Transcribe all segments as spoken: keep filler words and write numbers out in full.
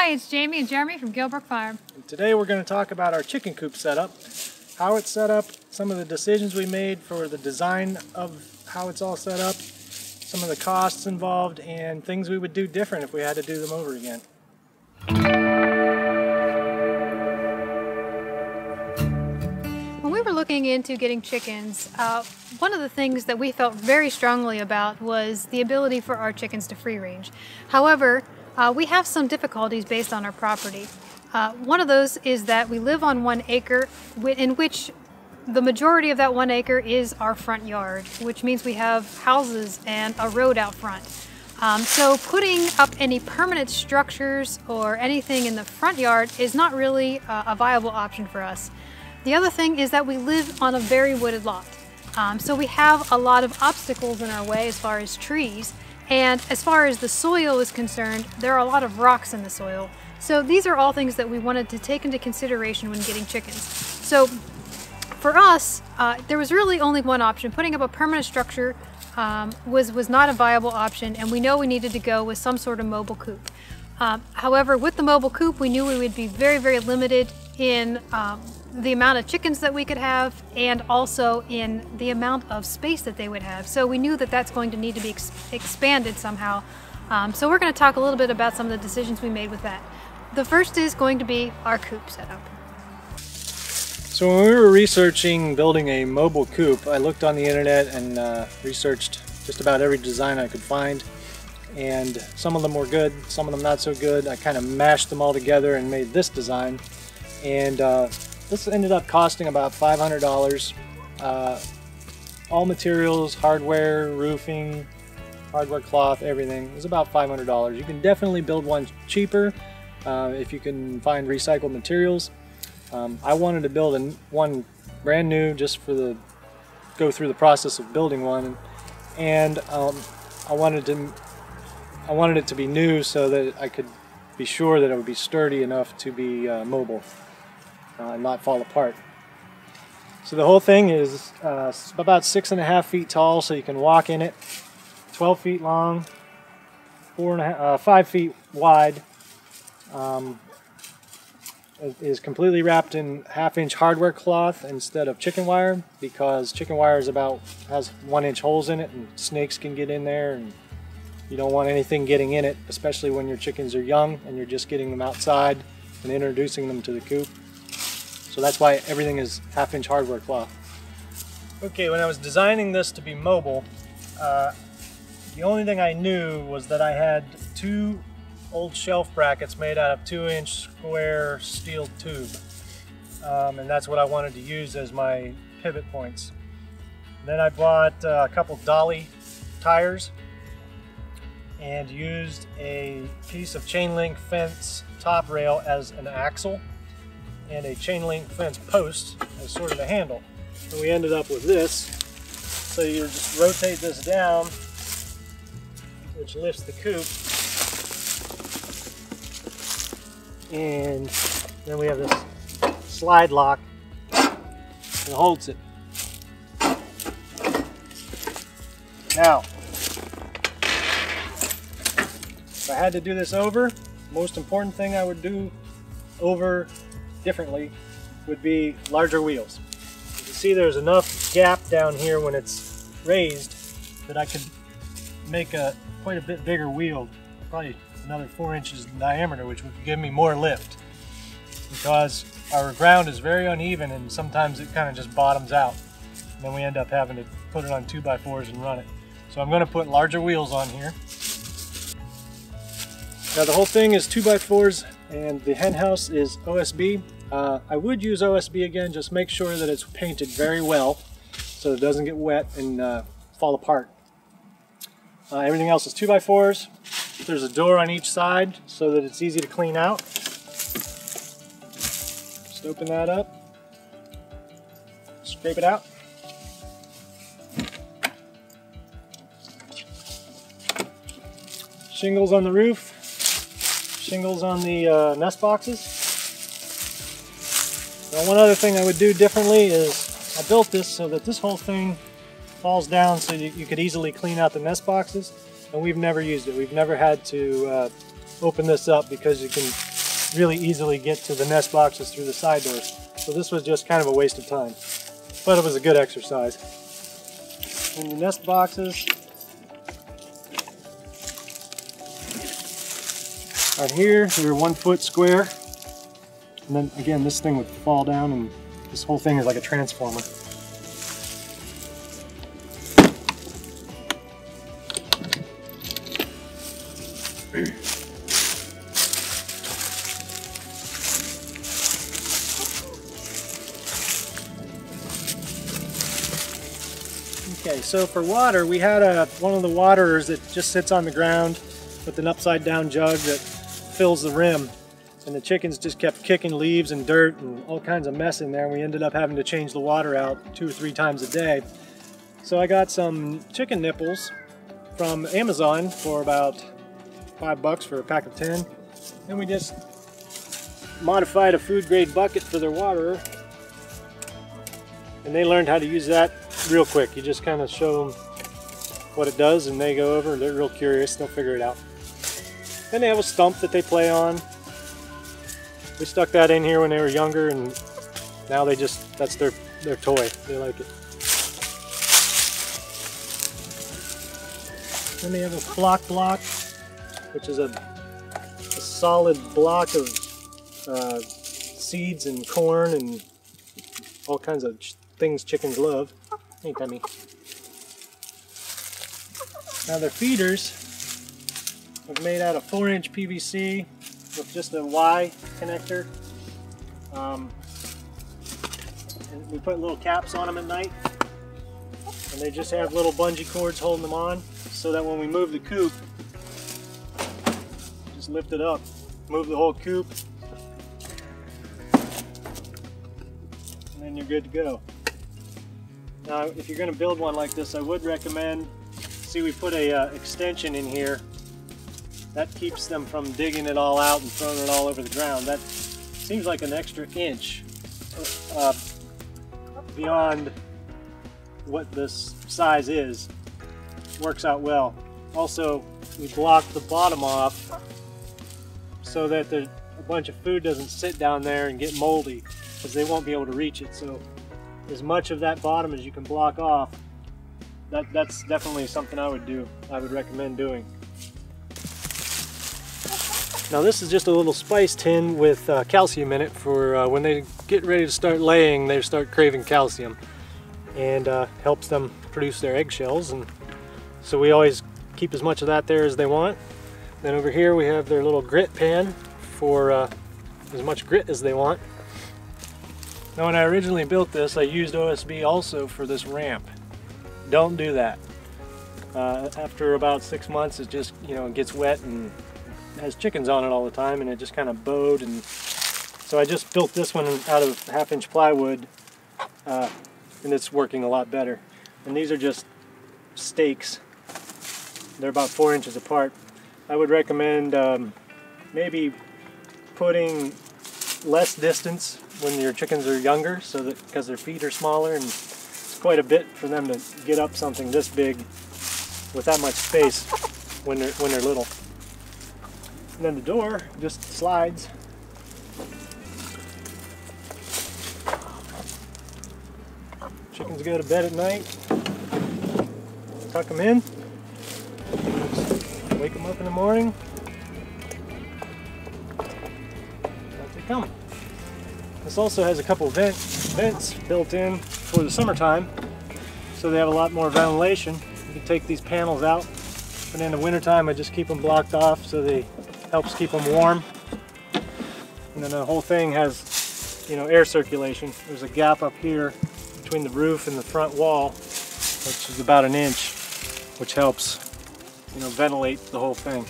Hi, it's Jamie and Jeremy from Guildbrook Farm. Today we're going to talk about our chicken coop setup, how it's set up, some of the decisions we made for the design of how it's all set up, some of the costs involved, and things we would do different if we had to do them over again. When we were looking into getting chickens, uh, one of the things that we felt very strongly about was the ability for our chickens to free range. However, Uh, we have some difficulties based on our property. Uh, one of those is that we live on one acre in which the majority of that one acre is our front yard, which means we have houses and a road out front. Um, so putting up any permanent structures or anything in the front yard is not really uh, a viable option for us. The other thing is that we live on a very wooded lot. Um, so we have a lot of obstacles in our way as far as trees. And as far as the soil is concerned, there are a lot of rocks in the soil. So these are all things that we wanted to take into consideration when getting chickens. So for us, uh, there was really only one option. Putting up a permanent structure um, was, was not a viable option, and we know we needed to go with some sort of mobile coop. Um, however, with the mobile coop, we knew we would be very, very limited in um, the amount of chickens that we could have, and also in the amount of space that they would have. So we knew that that's going to need to be ex expanded somehow. Um, so we're going to talk a little bit about some of the decisions we made with that. The first is going to be our coop setup. So when we were researching building a mobile coop, I looked on the internet and uh, researched just about every design I could find. And some of them were good, some of them not so good. I kind of mashed them all together and made this design. And uh, This ended up costing about five hundred dollars. Uh, all materials, hardware, roofing, hardware cloth, everything. It was about five hundred dollars. You can definitely build one cheaper uh, if you can find recycled materials. Um, I wanted to build a, one brand new just for the, go through the process of building one. And um, I wanted to, I wanted it to be new so that I could be sure that it would be sturdy enough to be uh, mobile. Uh, and not fall apart. So the whole thing is uh, about six and a half feet tall, so you can walk in it, twelve feet long, four and a half, uh, five feet wide. Um, it is completely wrapped in half inch hardware cloth instead of chicken wire, because chicken wire is about has one inch holes in it and snakes can get in there, and you don't want anything getting in it, especially when your chickens are young and you're just getting them outside and introducing them to the coop. So that's why everything is half-inch hardware cloth. Okay, when I was designing this to be mobile, uh, the only thing I knew was that I had two old shelf brackets made out of two-inch square steel tube. Um, and that's what I wanted to use as my pivot points. Then I bought uh, a couple dolly tires and used a piece of chain link fence top rail as an axle, and a chain link fence post as sort of a handle. So we ended up with this. So you just rotate this down, which lifts the coop. And then we have this slide lock that holds it. Now, if I had to do this over, the most important thing I would do over differently would be larger wheels. You can see there's enough gap down here when it's raised that I could make a quite a bit bigger wheel, probably another four inches in diameter, which would give me more lift, because our ground is very uneven and sometimes it kind of just bottoms out, and then we end up having to put it on two by fours and run it. So I'm going to put larger wheels on here. Now the whole thing is two by fours and the hen house is O S B. Uh, I would use O S B again, just make sure that it's painted very well so it doesn't get wet and uh, fall apart. Uh, everything else is two by fours. There's a door on each side so that it's easy to clean out. Just open that up, scrape it out. Shingles on the roof, shingles on the uh, nest boxes. Now one other thing I would do differently is I built this so that this whole thing falls down so you, you could easily clean out the nest boxes, and we've never used it. We've never had to uh, open this up because you can really easily get to the nest boxes through the side doors. So this was just kind of a waste of time, but it was a good exercise. And the nest boxes are here. They're one foot square. And then again, this thing would fall down and this whole thing is like a transformer. Okay, so for water, we had a one of the waterers that just sits on the ground with an upside down jug that fills the rim. And the chickens just kept kicking leaves and dirt and all kinds of mess in there. We ended up having to change the water out two or three times a day. So I got some chicken nipples from Amazon for about five bucks for a pack of ten. And we just modified a food grade bucket for their waterer. And they learned how to use that real quick. You just kind of show them what it does and they go over. They're real curious. They'll figure it out. And they have a stump that they play on. We stuck that in here when they were younger, and now they just, that's their, their toy. They like it. Then they have a flock block, which is a, a solid block of uh, seeds and corn and all kinds of ch things chickens love. Hey, Tummy. Now their feeders are made out of four inch P V C. With just a Y connector, um, and we put little caps on them at night, and they just have little bungee cords holding them on, so that when we move the coop, just lift it up, move the whole coop, and then you're good to go. Now, if you're going to build one like this, I would recommend. See, we put a uh, extension in here. That keeps them from digging it all out and throwing it all over the ground. That seems like an extra inch uh, beyond what this size is. Works out well. Also, we block the bottom off so that the, a bunch of food doesn't sit down there and get moldy, because they won't be able to reach it. So as much of that bottom as you can block off, that, that's definitely something I would do. I would recommend doing. Now this is just a little spice tin with uh, calcium in it for uh, when they get ready to start laying, they start craving calcium, and uh, helps them produce their eggshells. And so we always keep as much of that there as they want. Then over here we have their little grit pan for uh, as much grit as they want. Now when I originally built this, I used O S B also for this ramp. Don't do that. Uh, after about six months it just, you know, it gets wet and has chickens on it all the time, and it just kind of bowed. And so I just built this one out of half inch plywood, uh, and it's working a lot better. And these are just stakes. They're about four inches apart. I would recommend um, maybe putting less distance when your chickens are younger, so that because their feet are smaller, and it's quite a bit for them to get up something this big with that much space when they're, when they're little. And then the door just slides. Chickens go to bed at night, tuck them in, wake them up in the morning, out they come. This also has a couple vent, vents built in for the summertime, so they have a lot more ventilation. You can take these panels out, but in the wintertime I just keep them blocked off so they helps keep them warm. And then the whole thing has, you know, air circulation. There's a gap up here between the roof and the front wall, which is about an inch, which helps, you know, ventilate the whole thing.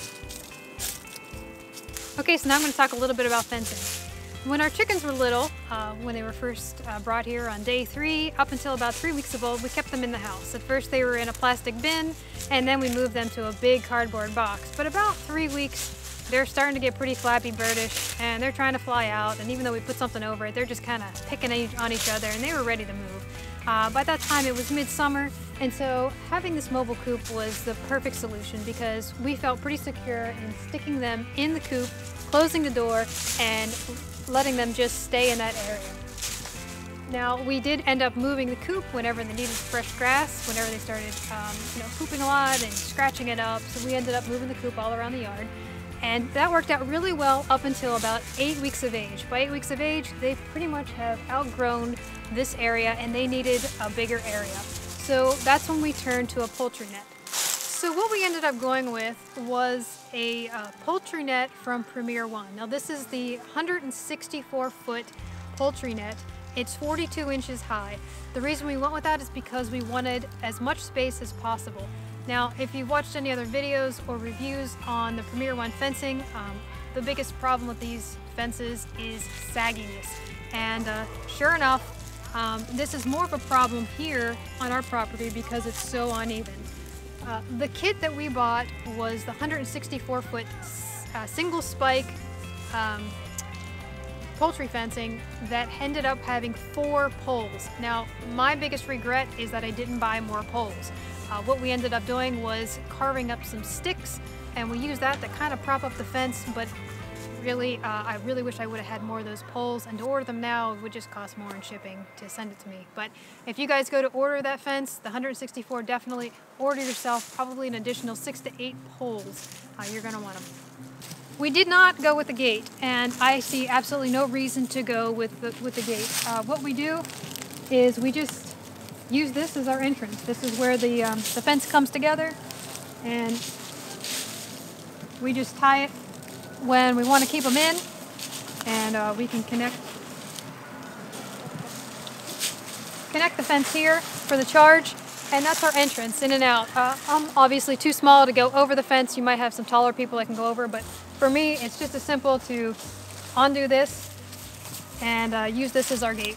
Okay, so now I'm going to talk a little bit about fencing. When our chickens were little, uh, when they were first uh, brought here on day three, up until about three weeks of old, we kept them in the house. At first they were in a plastic bin, and then we moved them to a big cardboard box. But about three weeks they're starting to get pretty flabby birdish, and they're trying to fly out, and even though we put something over it, they're just kind of picking on each other, and they were ready to move. Uh, by that time, it was midsummer, and so having this mobile coop was the perfect solution because we felt pretty secure in sticking them in the coop, closing the door, and letting them just stay in that area. Now, we did end up moving the coop whenever they needed fresh grass, whenever they started um, you know, pooping a lot and scratching it up, so we ended up moving the coop all around the yard. And that worked out really well up until about eight weeks of age. By eight weeks of age, they pretty much have outgrown this area and they needed a bigger area. So that's when we turned to a poultry net. So what we ended up going with was a uh, poultry net from Premier One. Now this is the one hundred sixty-four foot poultry net. It's forty-two inches high. The reason we went with that is because we wanted as much space as possible. Now, if you've watched any other videos or reviews on the Premier One fencing, um, the biggest problem with these fences is sagginess. And uh, sure enough, um, this is more of a problem here on our property because it's so uneven. Uh, the kit that we bought was the one hundred sixty-four foot uh, single spike um, poultry fencing that ended up having four poles. Now, my biggest regret is that I didn't buy more poles. Uh, what we ended up doing was carving up some sticks, and we used that to kind of prop up the fence, but really, uh, I really wish I would have had more of those poles, and to order them now it would just cost more in shipping to send it to me. But if you guys go to order that fence, the one hundred sixty-four, definitely order yourself probably an additional six to eight poles. Uh, you're gonna want them. We did not go with the gate, and I see absolutely no reason to go with the, with the gate. Uh, what we do is we just use this as our entrance. This is where the, um, the fence comes together, and we just tie it when we want to keep them in, and uh, we can connect, connect the fence here for the charge. And that's our entrance, in and out. Uh, I'm obviously too small to go over the fence. You might have some taller people that can go over, but for me, it's just as simple to undo this and uh, use this as our gate.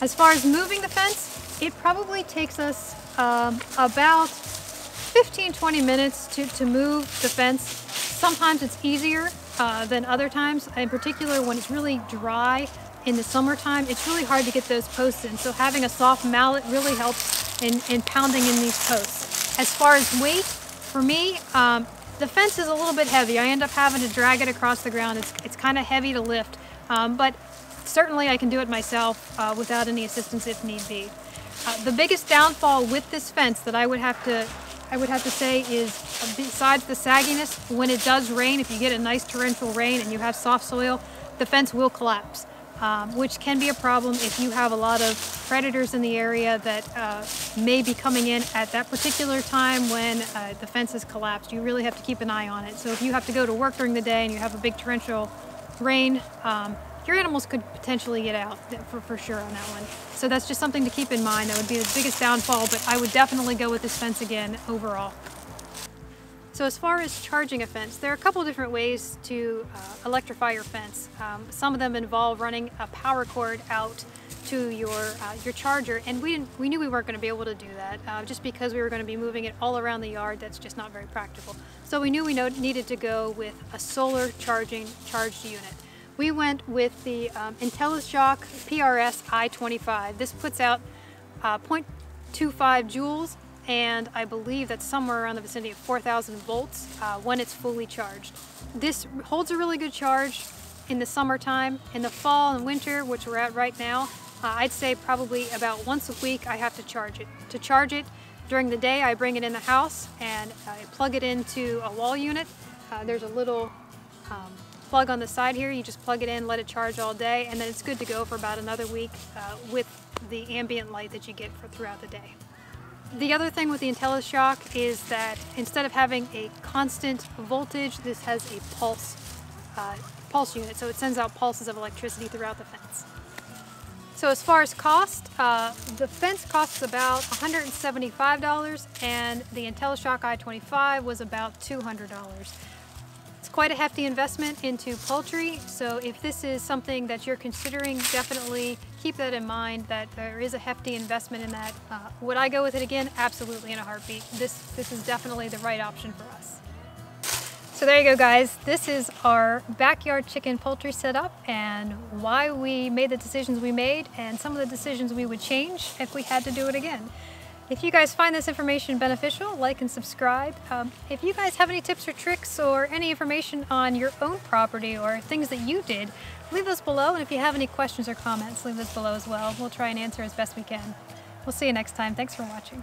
As far as moving the fence, it probably takes us um, about fifteen, twenty minutes to, to move the fence. Sometimes it's easier uh, than other times, in particular when it's really dry in the summertime. It's really hard to get those posts in, so having a soft mallet really helps And, and pounding in these posts. As far as weight, for me, um, the fence is a little bit heavy. I end up having to drag it across the ground. It's, it's kind of heavy to lift, um, but certainly I can do it myself uh, without any assistance if need be. Uh, the biggest downfall with this fence that I would have to, I would have to say is, besides the sagginess, when it does rain, if you get a nice torrential rain and you have soft soil, the fence will collapse. Um, which can be a problem if you have a lot of predators in the area that uh, may be coming in at that particular time when uh, the fence is collapsed. You really have to keep an eye on it. So if you have to go to work during the day and you have a big torrential rain, um, your animals could potentially get out for, for sure on that one. So that's just something to keep in mind. That would be the biggest downfall, but I would definitely go with this fence again overall. So as far as charging a fence, there are a couple different ways to uh, electrify your fence. Um, some of them involve running a power cord out to your, uh, your charger, and we, didn't, we knew we weren't going to be able to do that. Uh, just because we were going to be moving it all around the yard, that's just not very practical. So we knew we no needed to go with a solar charging charged unit. We went with the um, IntelliShock P R S I twenty-five. This puts out uh, zero point two five joules. And I believe that's somewhere around the vicinity of four thousand volts uh, when it's fully charged. This holds a really good charge in the summertime. In the fall and winter, which we're at right now, uh, I'd say probably about once a week I have to charge it. To charge it during the day, I bring it in the house and I plug it into a wall unit. Uh, there's a little um, plug on the side here. You just plug it in, let it charge all day, and then it's good to go for about another week uh, with the ambient light that you get for throughout the day. The other thing with the IntelliShock is that instead of having a constant voltage, this has a pulse, uh, pulse unit, so it sends out pulses of electricity throughout the fence. So as far as cost, uh, the fence costs about one hundred seventy-five dollars and the IntelliShock I twenty-five was about two hundred dollars. It's quite a hefty investment into poultry, so if this is something that you're considering, definitely keep that in mind, that there is a hefty investment in that. Uh, would I go with it again? Absolutely, in a heartbeat. This, this is definitely the right option for us. So there you go, guys. This is our backyard chicken poultry setup and why we made the decisions we made and some of the decisions we would change if we had to do it again. If you guys find this information beneficial, like and subscribe. Um, if you guys have any tips or tricks or any information on your own property or things that you did, leave those below. And if you have any questions or comments, leave those below as well. We'll try and answer as best we can. We'll see you next time. Thanks for watching.